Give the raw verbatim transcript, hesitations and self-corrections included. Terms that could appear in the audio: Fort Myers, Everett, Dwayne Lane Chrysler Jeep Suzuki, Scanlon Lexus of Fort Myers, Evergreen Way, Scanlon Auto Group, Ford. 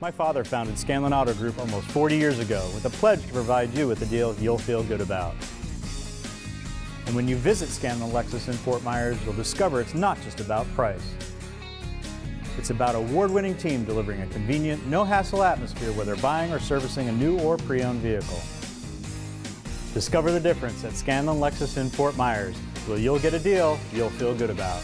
My father founded Scanlon Auto Group almost forty years ago with a pledge to provide you with a deal you'll feel good about. And when you visit Scanlon Lexus in Fort Myers, you'll discover it's not just about price. It's about an award-winning team delivering a convenient, no-hassle atmosphere whether buying or servicing a new or pre-owned vehicle. Discover the difference at Scanlon Lexus in Fort Myers, where you'll get a deal you'll feel good about.